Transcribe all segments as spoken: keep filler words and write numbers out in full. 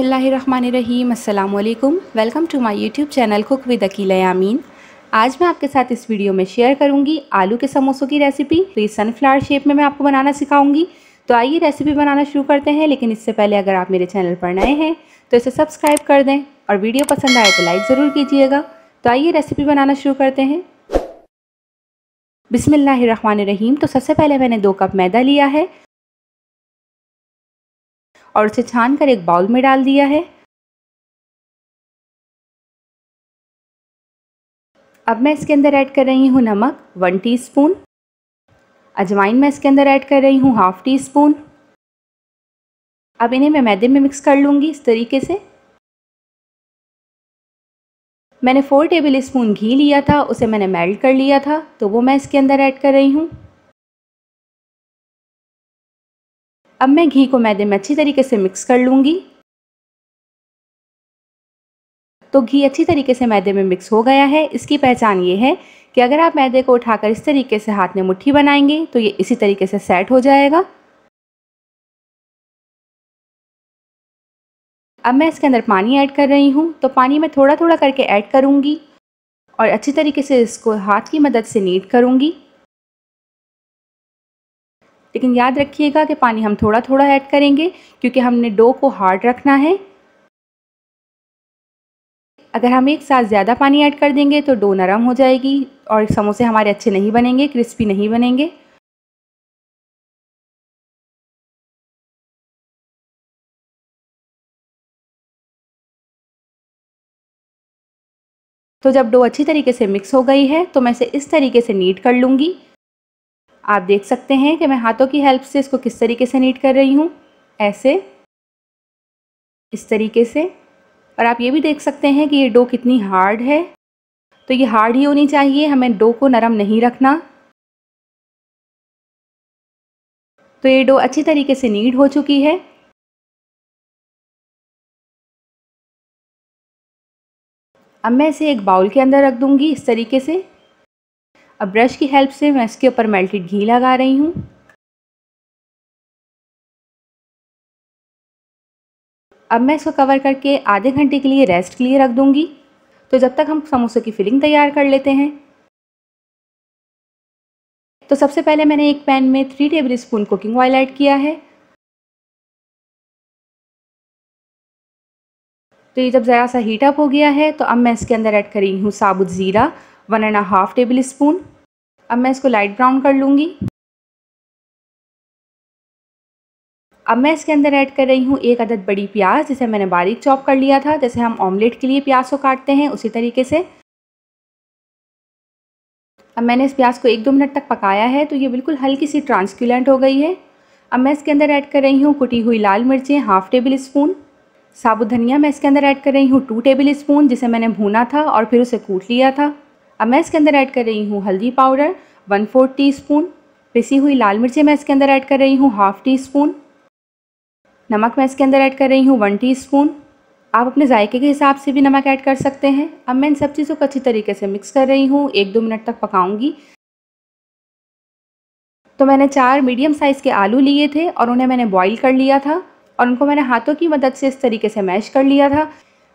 बिस्मिल्लाहिर्रहमानिर्रहीम। अस्सलाम वालेकुम। Welcome to my YouTube channel cook with Akila Yameen. आज मैं आपके साथ इस वीडियो में शेयर करूंगी आलू के समोसों की रेसिपी, तो ये सनफ्लावर शेप में मैं आपको बनाना सिखाऊंगी। तो आइए रेसिपी बनाना शुरू करते हैं, लेकिन इससे पहले अगर आप मेरे चैनल पर नए हैं तो इसे सब्सक्राइब कर दें और वीडियो पसंद आए तो लाइक ज़रूर कीजिएगा। तो आइए रेसिपी बनाना शुरू करते हैं। बिस्मिल्लाहिर्रहमानिर्रहीम। तो सबसे पहले मैंने दो कप मैदा लिया है और उसे छान कर एक बाउल में डाल दिया है। अब मैं इसके अंदर ऐड कर रही हूँ नमक वन टीस्पून, अजवाइन मैं इसके अंदर ऐड कर रही हूँ हाफ टी स्पून। अब इन्हें मैं मैदे में मिक्स कर लूँगी इस तरीके से। मैंने फोर टेबल स्पून घी लिया था, उसे मैंने मेल्ट कर लिया था, तो वो मैं इसके अंदर ऐड कर रही हूँ। अब मैं घी को मैदे में अच्छी तरीके से मिक्स कर लूँगी। तो घी अच्छी तरीके से मैदे में मिक्स हो गया है। इसकी पहचान ये है कि अगर आप मैदे को उठाकर इस तरीके से हाथ में मुट्ठी बनाएंगे तो ये इसी तरीके से सेट हो जाएगा। अब मैं इसके अंदर पानी ऐड कर रही हूँ, तो पानी मैं थोड़ा थोड़ा करके ऐड करूँगी और अच्छी तरीके से इसको हाथ की मदद से नीट करूँगी। लेकिन याद रखिएगा कि पानी हम थोड़ा थोड़ा ऐड करेंगे क्योंकि हमने डो को हार्ड रखना है। अगर हम एक साथ ज़्यादा पानी ऐड कर देंगे तो डो नरम हो जाएगी और समोसे हमारे अच्छे नहीं बनेंगे, क्रिस्पी नहीं बनेंगे। तो जब डो अच्छी तरीके से मिक्स हो गई है तो मैं इसे इस तरीके से नीट कर लूँगी। आप देख सकते हैं कि मैं हाथों की हेल्प से इसको किस तरीके से नीट कर रही हूँ, ऐसे, इस तरीके से। और आप ये भी देख सकते हैं कि ये डो कितनी हार्ड है। तो ये हार्ड ही होनी चाहिए, हमें डो को नरम नहीं रखना। तो ये डो अच्छी तरीके से नीट हो चुकी है। अब मैं इसे एक बाउल के अंदर रख दूंगी इस तरीके से। अब ब्रश की हेल्प से मैं इसके ऊपर मेल्टेड घी लगा रही हूँ। अब मैं इसको कवर करके आधे घंटे के लिए रेस्ट के लिए रख दूंगी, तो जब तक हम समोसे की फिलिंग तैयार कर लेते हैं। तो सबसे पहले मैंने एक पैन में three tablespoon cooking oil add किया है। तो ये जब ज़रा सा हीट अप हो गया है तो अब मैं इसके अंदर ऐड कर रही हूँ साबुत ज़ीरा one and half tablespoon. अब मैं इसको लाइट ब्राउन कर लूँगी। अब मैं इसके अंदर ऐड कर रही हूँ एक अदद बड़ी प्याज, जिसे मैंने बारीक चॉप कर लिया था, जैसे हम ऑमलेट के लिए प्याज को काटते हैं उसी तरीके से। अब मैंने इस प्याज को एक दो मिनट तक पकाया है तो ये बिल्कुल हल्की सी ट्रांसक्यूलेंट हो गई है। अब मैं इसके अंदर ऐड कर रही हूँ कुटी हुई लाल मिर्चें हाफ टेबल स्पून। साबुत धनिया मैं इसके अंदर ऐड कर रही हूँ टू टेबल स्पून, जिसे मैंने भूना था और फिर उसे कूट लिया था। अब मैं इसके अंदर ऐड कर रही हूँ हल्दी powder one fourth teaspoon. पिसी हुई लाल मिर्चें मैं इसके अंदर ऐड कर रही हूँ हाफ टी स्पून। नमक मैं इसके अंदर ऐड कर रही हूँ वन टी स्पून। आप अपने जायके के हिसाब से भी नमक ऐड कर सकते हैं। अब मैं इन सब चीज़ों को अच्छी तरीके से मिक्स कर रही हूँ, एक दो मिनट तक पकाऊंगी। तो मैंने चार मीडियम साइज़ के आलू लिए थे और उन्हें मैंने बॉईल कर लिया था और उनको मैंने हाथों की मदद से इस तरीके से मैश कर लिया था।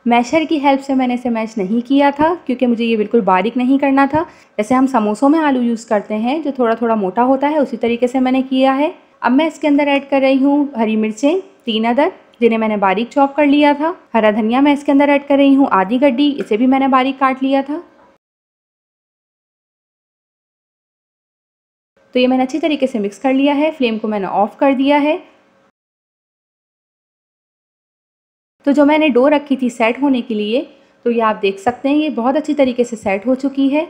मैशर की हेल्प से मैंने इसे मैश नहीं किया था क्योंकि मुझे ये बिल्कुल बारीक नहीं करना था, जैसे हम समोसों में आलू यूज़ करते हैं जो थोड़ा थोड़ा मोटा होता है, उसी तरीके से मैंने किया है। अब मैं इसके अंदर ऐड कर रही हूँ हरी मिर्चें तीन अदद, जिन्हें मैंने बारीक चॉप कर लिया था। हरा धनिया मैं इसके अंदर ऐड कर रही हूँ आधी गड्डी, इसे भी मैंने बारीक काट लिया था। तो ये मैंने अच्छी तरीके से मिक्स कर लिया है। फ्लेम को मैंने ऑफ कर दिया है। तो जो मैंने डो रखी थी सेट होने के लिए, तो ये आप देख सकते हैं ये बहुत अच्छी तरीके से सेट हो चुकी है।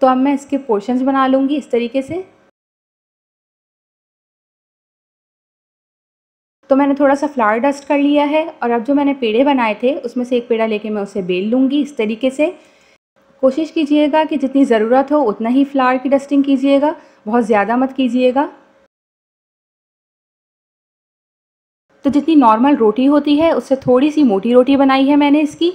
तो अब मैं इसके पोर्शंस बना लूँगी इस तरीके से। तो मैंने थोड़ा सा फ्लावर डस्ट कर लिया है और अब जो मैंने पेड़े बनाए थे उसमें से एक पेड़ा लेके मैं उसे बेल लूँगी इस तरीके से। कोशिश कीजिएगा कि जितनी ज़रूरत हो उतना ही फ्लावर की डस्टिंग कीजिएगा, बहुत ज़्यादा मत कीजिएगा। तो जितनी नॉर्मल रोटी होती है उससे थोड़ी सी मोटी रोटी बनाई है मैंने इसकी।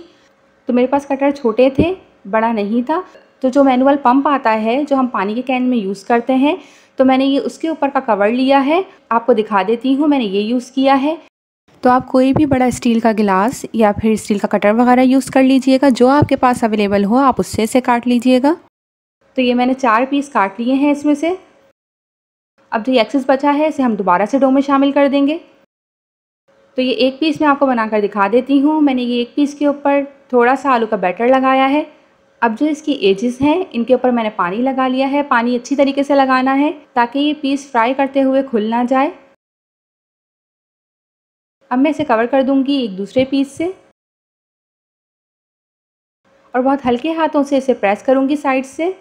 तो मेरे पास कटर छोटे थे, बड़ा नहीं था। तो जो मैनुअल पंप आता है जो हम पानी के कैन में यूज़ करते हैं, तो मैंने ये उसके ऊपर का कवर लिया है, आपको दिखा देती हूँ मैंने ये यूज़ किया है। तो आप कोई भी बड़ा स्टील का गिलास या फिर स्टील का कटर वगैरह यूज़ कर लीजिएगा, जो आपके पास अवेलेबल हो आप उससे से काट लीजिएगा। तो ये मैंने चार पीस काट लिए हैं इसमें से। अब जो ये एक्सेस बचा है इसे हम दोबारा से डो में शामिल कर देंगे। तो ये एक पीस मैं आपको बनाकर दिखा देती हूँ। मैंने ये एक पीस के ऊपर थोड़ा सा आलू का बैटर लगाया है। अब जो इसकी एजेस हैं इनके ऊपर मैंने पानी लगा लिया है। पानी अच्छी तरीके से लगाना है ताकि ये पीस फ्राई करते हुए खुल ना जाए। अब मैं इसे कवर कर दूंगी एक दूसरे पीस से और बहुत हल्के हाथों से इसे प्रेस करूंगी साइड से।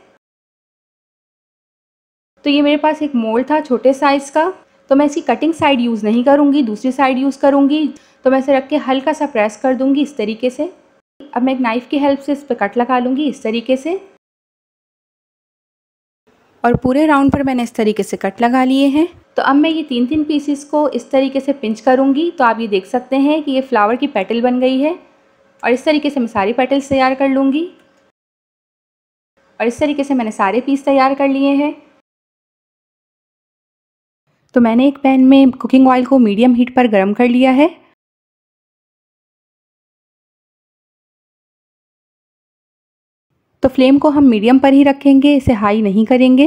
तो ये मेरे पास एक मोल्ड था छोटे साइज़ का, तो मैं इसकी कटिंग साइड यूज़ नहीं करूंगी, दूसरी साइड यूज़ करूंगी। तो मैं इसे रख के हल्का सा प्रेस कर दूंगी इस तरीके से। अब मैं एक नाइफ़ की हेल्प से इस पर कट लगा लूँगी इस तरीके से। और पूरे राउंड पर मैंने इस तरीके से कट लगा लिए हैं। तो अब मैं ये तीन तीन पीसेस को इस तरीके से पिंच करूँगी। तो आप ये देख सकते हैं कि ये फ्लावर की पेटल बन गई है। और इस तरीके से मैं सारी पेटल्स तैयार कर लूँगी। और इस तरीके से मैंने सारे पीस तैयार कर लिए हैं। तो मैंने एक पैन में कुकिंग ऑयल को मीडियम हीट पर गर्म कर लिया है। तो फ्लेम को हम मीडियम पर ही रखेंगे, इसे हाई नहीं करेंगे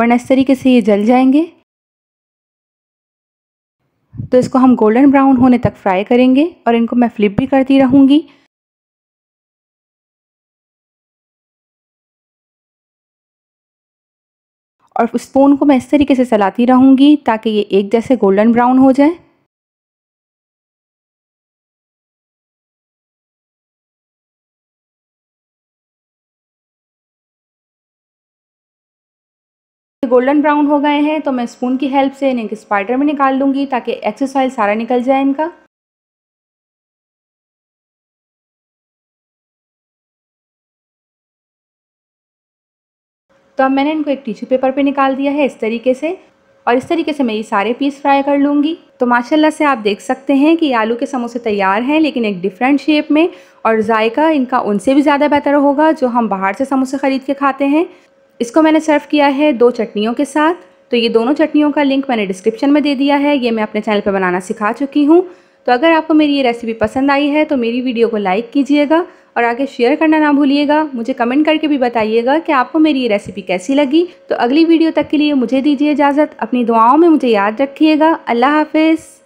वरना इस तरीके से ये जल जाएंगे। तो इसको हम गोल्डन ब्राउन होने तक फ्राई करेंगे और इनको मैं फ्लिप भी करती रहूँगी। और स्पून को मैं इस तरीके से चलाती रहूँगी ताकि ये एक जैसे गोल्डन ब्राउन हो जाए। गोल्डन ब्राउन हो गए हैं तो मैं स्पून की हेल्प से इन्हें स्पाइडर में निकाल लूँगी ताकि एक्सेस ऑयल सारा निकल जाए इनका। तो अब मैंने इनको एक टिश्यू पेपर पे निकाल दिया है इस तरीके से। और इस तरीके से मैं ये सारे पीस फ्राई कर लूँगी। तो माशाल्लाह से आप देख सकते हैं कि आलू के समोसे तैयार हैं, लेकिन एक डिफरेंट शेप में। और जायका इनका उनसे भी ज़्यादा बेहतर होगा जो हम बाहर से समोसे ख़रीद के खाते हैं। इसको मैंने सर्व किया है दो चटनियों के साथ। तो ये दोनों चटनियों का लिंक मैंने डिस्क्रिप्शन में दे दिया है। ये मैं अपने चैनल पर बनाना सिखा चुकी हूँ। तो अगर आपको मेरी ये रेसिपी पसंद आई है तो मेरी वीडियो को लाइक कीजिएगा और आगे शेयर करना ना भूलिएगा। मुझे कमेंट करके भी बताइएगा कि आपको मेरी ये रेसिपी कैसी लगी। तो अगली वीडियो तक के लिए मुझे दीजिए इजाज़त। अपनी दुआओं में मुझे याद रखिएगा। अल्लाह हाफिज़।